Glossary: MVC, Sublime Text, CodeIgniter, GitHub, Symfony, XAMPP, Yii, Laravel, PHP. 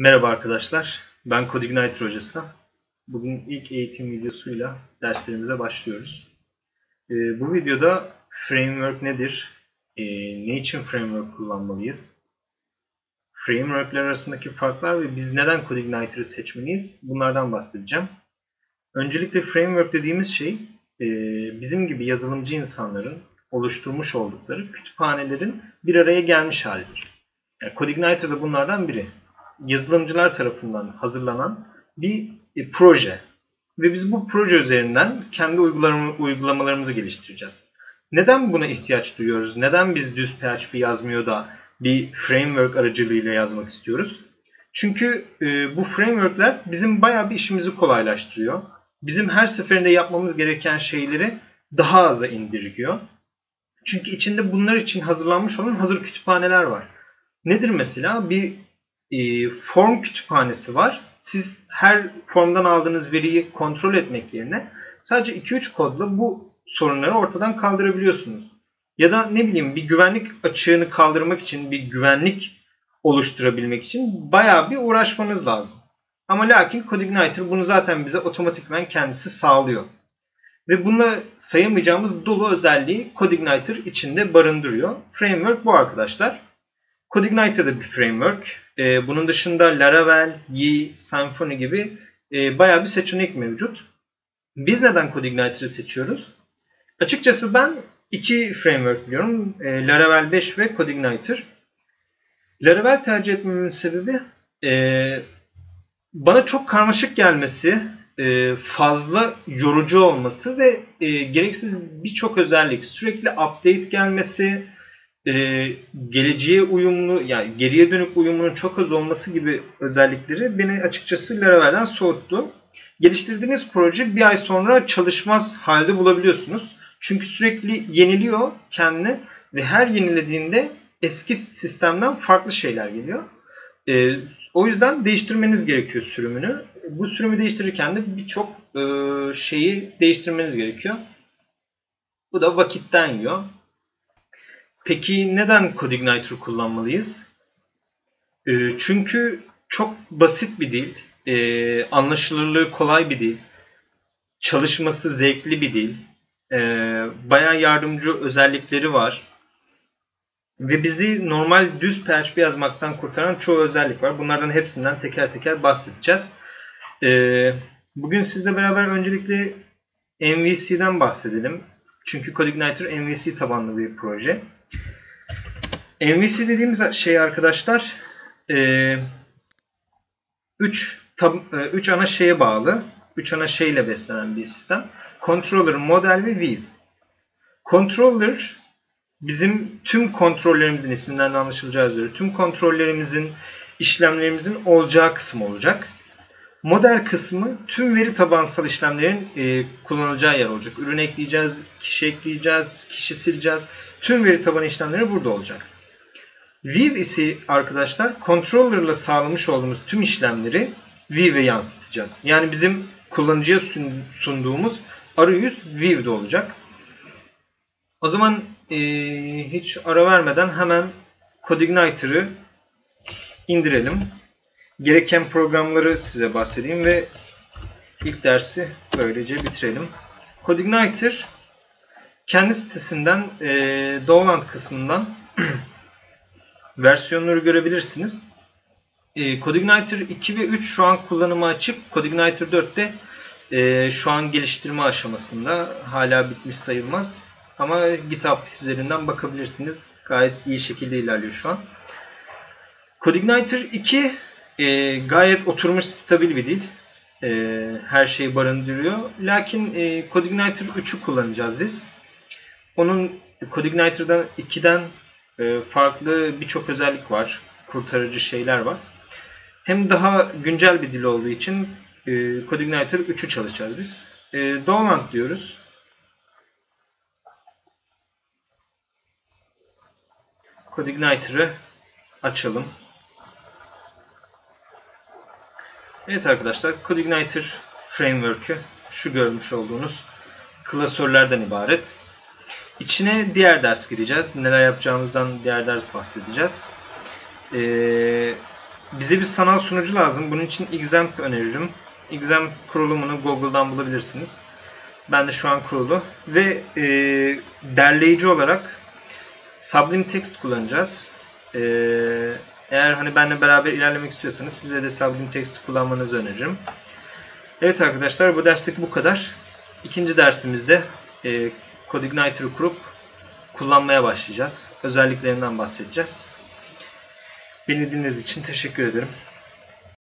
Merhaba arkadaşlar, ben CodeIgniter hocası. Bugün ilk eğitim videosuyla derslerimize başlıyoruz. Bu videoda framework nedir, ne için framework kullanmalıyız, frameworkler arasındaki farklar ve biz neden CodeIgniter'ı seçmeliyiz, bunlardan bahsedeceğim. Öncelikle framework dediğimiz şey, bizim gibi yazılımcı insanların oluşturmuş oldukları kütüphanelerin bir araya gelmiş halidir. Yani CodeIgniter de bunlardan biri. Yazılımcılar tarafından hazırlanan bir proje ve biz bu proje üzerinden kendi uygulamalarımızı geliştireceğiz. Neden buna ihtiyaç duyuyoruz? Neden biz düz PHP yazmıyor da bir framework aracılığıyla yazmak istiyoruz? Çünkü bu frameworkler bizim bayağı bir işimizi kolaylaştırıyor. Bizim her seferinde yapmamız gereken şeyleri daha aza indirgiyor. Çünkü içinde bunlar için hazırlanmış olan hazır kütüphaneler var. Nedir mesela? Bir form kütüphanesi var. Siz her formdan aldığınız veriyi kontrol etmek yerine sadece 2-3 kodla bu sorunları ortadan kaldırabiliyorsunuz. Ya da ne bileyim bir güvenlik açığını kaldırmak için, bir güvenlik oluşturabilmek için bayağı bir uğraşmanız lazım. Ama lakin CodeIgniter bunu zaten bize otomatikman kendisi sağlıyor. Ve bununla sayamayacağımız dolu özelliği CodeIgniter içinde barındırıyor. Framework bu arkadaşlar. CodeIgniter de bir framework. Bunun dışında Laravel, Yii, Symfony gibi bayağı bir seçenek mevcut. Biz neden CodeIgniter'ı seçiyoruz? Açıkçası ben iki framework biliyorum. Laravel 5 ve CodeIgniter. Laravel tercih etmemin sebebi bana çok karmaşık gelmesi, fazla yorucu olması ve gereksiz birçok özellik, sürekli update gelmesi, geleceğe uyumlu, yani geriye dönük uyumunun çok az olması gibi özellikleri beni açıkçası Laravel'den soğuttu. Geliştirdiğiniz proje bir ay sonra çalışmaz halde bulabiliyorsunuz. Çünkü sürekli yeniliyor kendini ve her yenilediğinde eski sistemden farklı şeyler geliyor. O yüzden değiştirmeniz gerekiyor sürümünü. Bu sürümü değiştirirken de birçok şeyi değiştirmeniz gerekiyor. Bu da vakitten yiyor. Peki neden CodeIgniter'ı kullanmalıyız? Çünkü çok basit bir dil, anlaşılırlığı kolay bir dil, çalışması zevkli bir dil, bayağı yardımcı özellikleri var ve bizi normal düz PHP yazmaktan kurtaran çoğu özellik var. Bunlardan hepsinden teker teker bahsedeceğiz. Bugün sizle beraber öncelikle MVC'den bahsedelim. Çünkü CodeIgniter MVC tabanlı bir proje. MVC dediğimiz şey arkadaşlar 3 ana şeye bağlı. 3 ana şeyle beslenen bir sistem. Controller, model ve view. Controller bizim tüm kontrollerimizin, isminden de anlaşılacağı üzere tüm kontrollerimizin, işlemlerimizin olacağı kısmı olacak. Model kısmı tüm veri tabansal işlemlerin kullanılacağı yer olacak. Ürün ekleyeceğiz, kişi ekleyeceğiz, kişi sileceğiz. Tüm veri tabanı işlemleri burada olacak. View ise arkadaşlar controller'la sağlamış olduğumuz tüm işlemleri view'e yansıtacağız. Yani bizim kullanıcıya sunduğumuz arayüz view'de olacak. O zaman hiç ara vermeden hemen CodeIgniter'ı indirelim. Gereken programları size bahsedeyim ve ilk dersi böylece bitirelim. CodeIgniter kendi sitesinden Download kısmından versiyonları görebilirsiniz. CodeIgniter 2 ve 3 şu an kullanıma açık. CodeIgniter 4 de şu an geliştirme aşamasında. Hala bitmiş sayılmaz. Ama GitHub üzerinden bakabilirsiniz. Gayet iyi şekilde ilerliyor şu an. CodeIgniter 2 gayet oturmuş, stabil bir dil. Her şeyi barındırıyor. Lakin CodeIgniter 3'ü kullanacağız biz. Onun CodeIgniter'dan 2'den farklı birçok özellik var. Kurtarıcı şeyler var. Hem daha güncel bir dil olduğu için CodeIgniter 3'ü çalışacağız biz. Download diyoruz. CodeIgniter'ı açalım. Evet arkadaşlar, CodeIgniter Framework'ü şu görmüş olduğunuz klasörlerden ibaret. İçine diğer ders gireceğiz. Neler yapacağımızdan diğer ders bahsedeceğiz. Bize bir sanal sunucu lazım. Bunun için XAMPP öneririm. XAMPP kurulumunu Google'dan bulabilirsiniz. Ben de şu an kurulu. Ve derleyici olarak Sublime Text kullanacağız. Eğer hani benimle beraber ilerlemek istiyorsanız size de Sublime Text kullanmanızı öneririm. Evet arkadaşlar, bu derslik bu kadar. İkinci dersimizde CodeIgniter'ı kurup kullanmaya başlayacağız. Özelliklerinden bahsedeceğiz. Beni dinlediğiniz için teşekkür ederim.